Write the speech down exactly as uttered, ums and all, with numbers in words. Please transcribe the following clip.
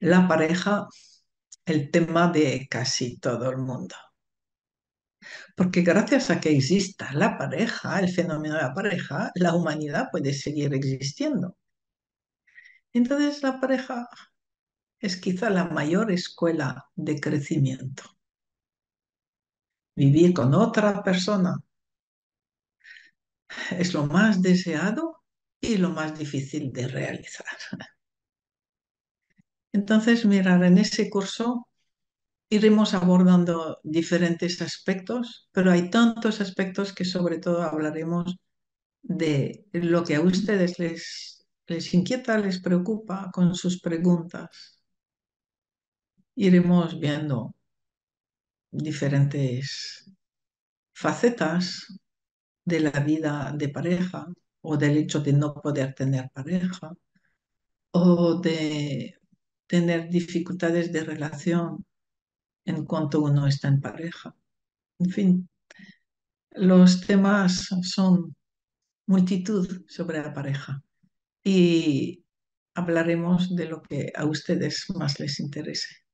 la pareja el tema de casi todo el mundo. Porque gracias a que exista la pareja, el fenómeno de la pareja, la humanidad puede seguir existiendo. Entonces la pareja es quizá la mayor escuela de crecimiento. Vivir con otra persona es lo más deseado y lo más difícil de realizar. Entonces, mirar, en ese curso iremos abordando diferentes aspectos, pero hay tantos aspectos que sobre todo hablaremos de lo que a ustedes les, les inquieta, les preocupa con sus preguntas. Iremos viendo diferentes facetas de la vida de pareja o del hecho de no poder tener pareja o de tener dificultades de relación en cuanto uno está en pareja. En fin, los temas son multitud sobre la pareja y hablaremos de lo que a ustedes más les interese.